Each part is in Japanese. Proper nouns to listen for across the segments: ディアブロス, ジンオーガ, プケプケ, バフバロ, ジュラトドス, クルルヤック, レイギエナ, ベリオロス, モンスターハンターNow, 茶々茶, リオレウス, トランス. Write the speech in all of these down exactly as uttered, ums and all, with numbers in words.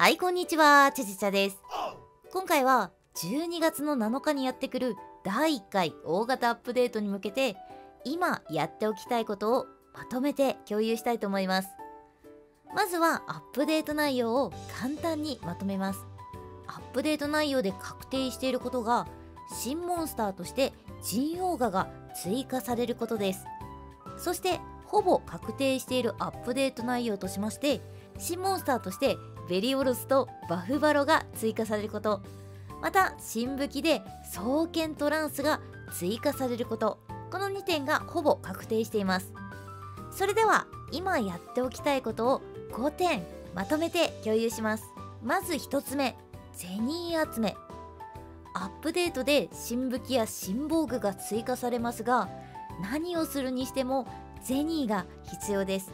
はい、こんにちは、ちゃちゃちゃです。今回はじゅうにがつのなのかにやってくるだいいっかい大型アップデートに向けて、今やっておきたいことをまとめて共有したいと思います。まずはアップデート内容を簡単にまとめます。アップデート内容で確定していることが、新モンスターとしてジンオーガが追加されることです。そして、ほぼ確定しているアップデート内容としまして、新モンスターとしてベリオロスとバフバロが追加されること、また新武器で双剣トランスが追加されること、このにてんがほぼ確定しています。それでは今やっておきたいことをごてんまとめて共有します。まずひとつめ、銭集め。アップデートで新武器や新防具が追加されますが、何をするにしても銭が必要です。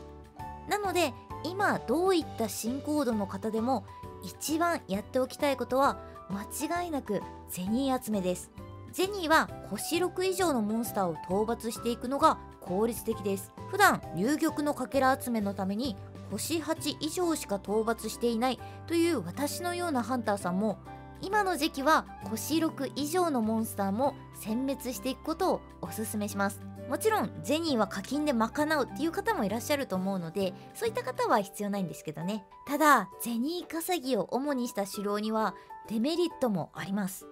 なので今どういった新コードの方でも一番やっておきたいことは間違いなく銭集めです。銭はほしろく以上のモンスターを討伐していくのが効率的です。普段龍玉のかけら集めのためにほしはち以上しか討伐していないという私のようなハンターさんも、今の時期はほしろく以上のモンスターも殲滅していくことをおすすめします。もちろん銭は課金で賄うっていう方もいらっしゃると思うので、そういった方は必要ないんですけどね。ただ銭稼ぎを主にした狩猟にはデメリットもあります。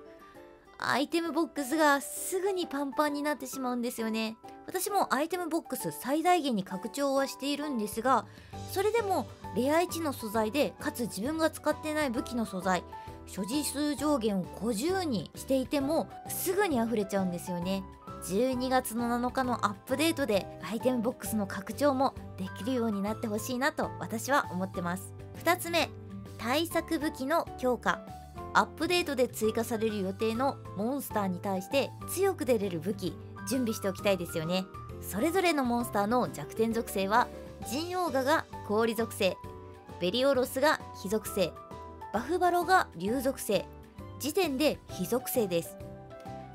アイテムボックスがすぐにパンパンになってしまうんですよね。私もアイテムボックス最大限に拡張はしているんですが、それでもレアいちの素材で、かつ自分が使ってない武器の素材、所持数上限をごじゅうにしていてもすぐに溢れちゃうんですよね。じゅうにがつのなのかのアップデートでアイテムボックスの拡張もできるようになってほしいなと私は思ってます。ふたつめ、対策武器の強化。アップデートで追加される予定のモンスターに対して強く出れる武器、準備しておきたいですよね。それぞれのモンスターの弱点属性は、ジンオーガが氷属性、ベリオロスが火属性、バフバロが竜属性、時点で火属性です。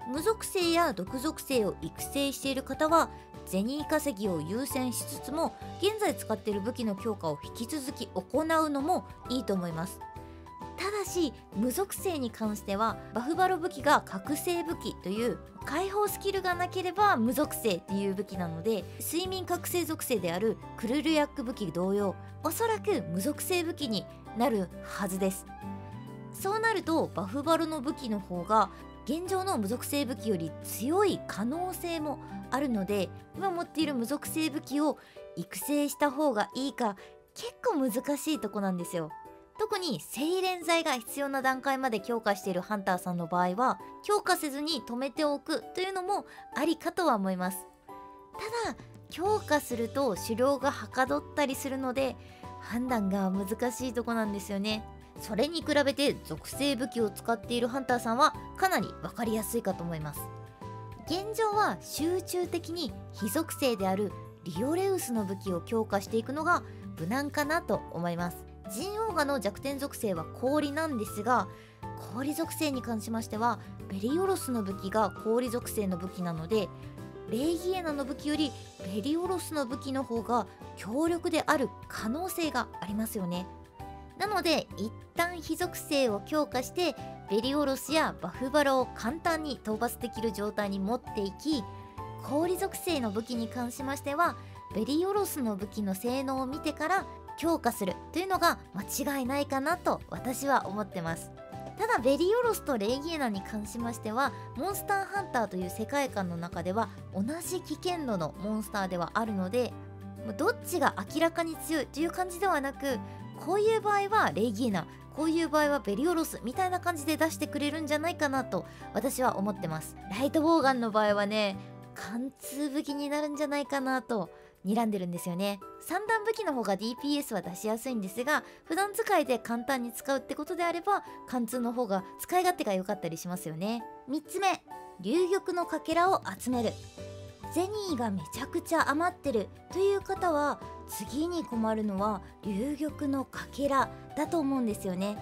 無属性や毒属性を育成している方は銭稼ぎを優先しつつも、現在使っている武器の強化を引き続き行うのもいいと思います。ただし無属性に関しては、バフバロ武器が覚醒武器という解放スキルがなければ無属性っていう武器なので、睡眠覚醒属性であるクルルヤック武器同様、おそらく無属性武器になるはずです。そうなるとバフバロの武器の方が現状の無属性武器より強い可能性もあるので、今持っている無属性武器を育成した方がいいか、結構難しいとこなんですよ。特に精錬剤が必要な段階まで強化しているハンターさんの場合は、強化せずに止めておくというのもありかとは思います。ただ強化すると狩猟がはかどったりするので、判断が難しいとこなんですよね。それに比べて属性武器を使っているハンターさんはかなり分かりやすいかと思います。現状は集中的に非属性であるリオレウスの武器を強化していくのが無難かなと思います。ジンオーガの弱点属性は氷なんですが、氷属性に関しましてはベリオロスの武器が氷属性の武器なので、レイギエナの武器よりベリオロスの武器の方が強力である可能性がありますよね。なので一旦非属性を強化して、ベリオロスやバフバロを簡単に討伐できる状態に持っていき、氷属性の武器に関しましてはベリオロスの武器の性能を見てから強化するというのが間違いないかなと私は思ってます。ただベリオロスとレイギエナに関しましては、モンスターハンターという世界観の中では同じ危険度のモンスターではあるので、どっちが明らかに強いという感じではなく、こういう場合はレイギーナ、こういう場合はベリオロスみたいな感じで出してくれるんじゃないかなと私は思ってます。ライトボウガンの場合はね、貫通武器になるんじゃないかなと睨んでるんですよね。三段武器の方が ディーピーエス は出しやすいんですが、普段使いで簡単に使うってことであれば貫通の方が使い勝手が良かったりしますよね。みっつめ、龍玉のかけらを集める。銭がめちゃくちゃ余ってるという方は、次に困るのは龍玉のかけらだと思うんですよね。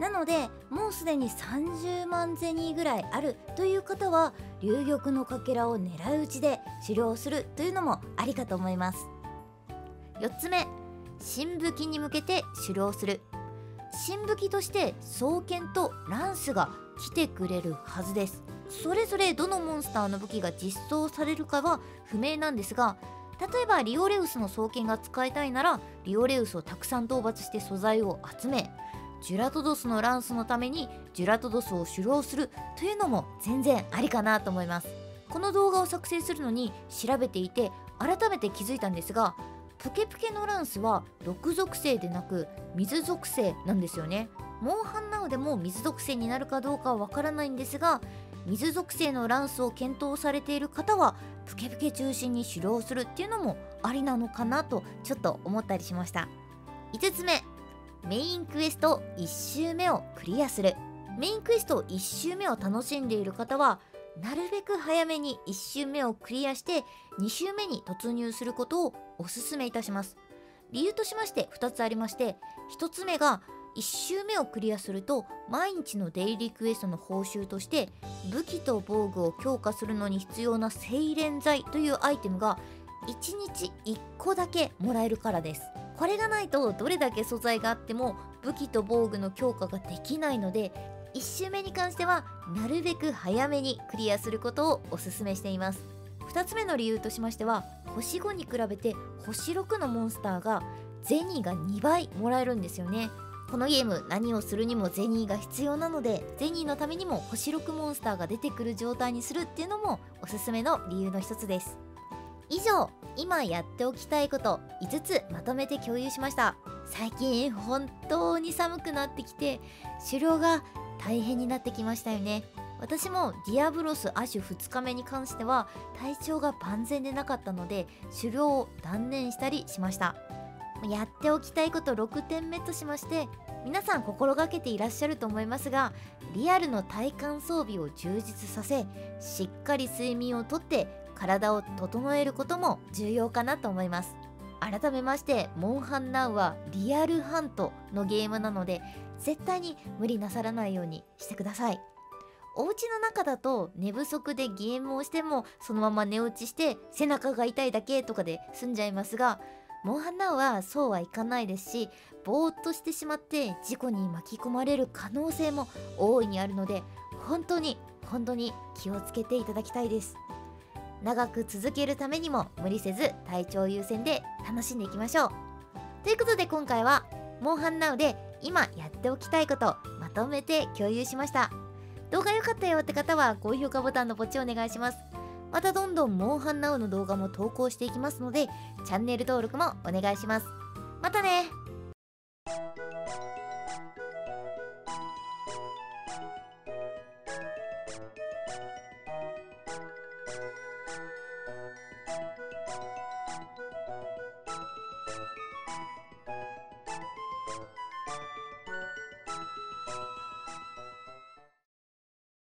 なのでもうすでにさんじゅうまんぜにぐらいあるという方は、龍玉のかけらを狙い撃ちで狩猟するというのもありかと思います。よっつめ、新武器に向けて狩猟する。新武器として双剣とランスが来てくれるはずです。それぞれどのモンスターの武器が実装されるかは不明なんですが、例えばリオレウスの双剣が使いたいならリオレウスをたくさん討伐して素材を集め、ジュラトドスのランスのためにジュラトドスを狩猟するというのも全然ありかなと思います。この動画を作成するのに調べていて改めて気づいたんですが、プケプケのランスは毒属性でなく水属性なんですよね。モンハンなどでも水属性になるかどうかはわからないんですが、水属性のランスを検討されている方はプケプケ中心に狩猟するっていうのもありなのかなとちょっと思ったりしました。いつつめ、メインクエストいち周目をクリアする。メインクエストいち周目を楽しんでいる方はなるべく早めにいち周目をクリアしてに周目に突入することをおすすめいたします。理由としましてふたつありまして、ひとつめがいち周目をクリアすると毎日のデイリークエストの報酬として武器と防具を強化するのに必要な精錬剤というアイテムがいちにちいっこだけもらえるからです。これがないとどれだけ素材があっても武器と防具の強化ができないので、いち周目に関してはなるべく早めにクリアすることをおすすめしています。ふたつめの理由としましては、星ごに比べて星ろくのモンスターが銭がにばいもらえるんですよね。このゲーム何をするにも銭が必要なので、銭のためにも星ろくモンスターが出てくる状態にするっていうのもおすすめの理由の一つです。以上、今やっておきたいこといつつまとめて共有しました。最近本当に寒くなってきて狩猟が大変になってきましたよね。私もディアブロス亜種ふつかめに関しては体調が万全でなかったので狩猟を断念したりしました。やっておきたいことろくてんめとしまして、皆さん心がけていらっしゃると思いますが、リアルの体感装備を充実させ、しっかり睡眠をとって体を整えることも重要かなと思います。改めましてモンハンナウはリアルハントのゲームなので絶対に無理なさらないようにしてください。お家の中だと寝不足でゲームをしてもそのまま寝落ちして背中が痛いだけとかで済んじゃいますが、モンハンナウはそうはいかないですし、ぼーっとしてしまって事故に巻き込まれる可能性も大いにあるので、本当に本当に気をつけていただきたいです。長く続けるためにも無理せず体調優先で楽しんでいきましょう。ということで今回はモンハンナウで今やっておきたいことをまとめて共有しました。動画良かったよって方は高評価ボタンのポチをお願いします。またどんどんモンハンナウの動画も投稿していきますので、チャンネル登録もお願いします。またね。